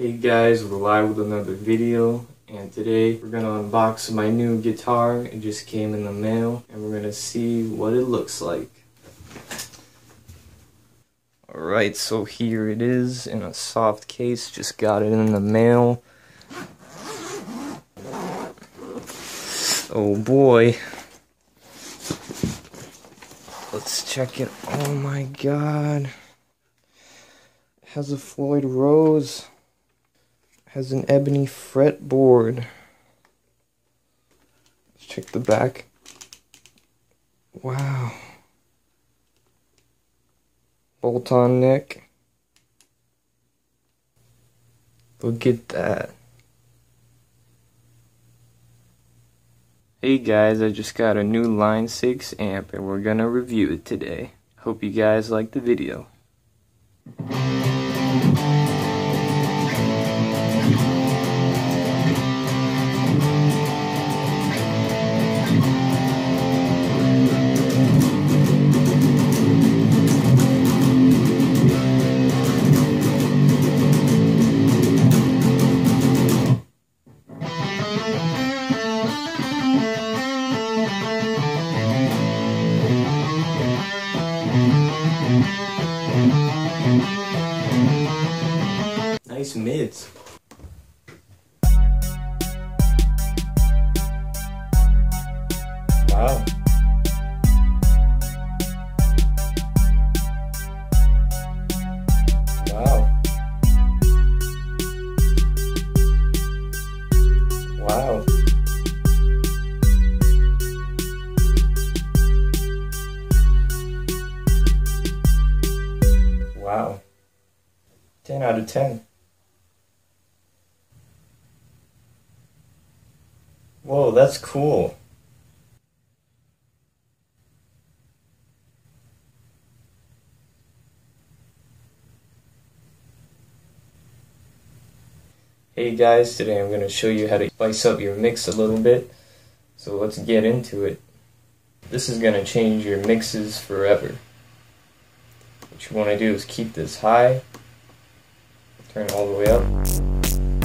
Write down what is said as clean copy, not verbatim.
Hey guys, we're live with another video, and today we're going to unbox my new guitar. It just came in the mail, and we're going to see what it looks like. Alright, so here it is in a soft case. Just got it in the mail. Oh boy. Let's check it. Oh my god. It has a Floyd Rose. Has an ebony fretboard. Let's check the back. Wow. Bolt-on neck. Look at that. Hey guys, I just got a new Line 6 amp and we're gonna review it today. Hope you guys like the video. Nice mids. Wow. Wow. Wow. Wow. 10 out of 10. Whoa, that's cool. Hey guys, today I'm going to show you how to spice up your mix a little bit. So let's get into it. This is going to change your mixes forever. What you want to do is keep this high, turn all the way up.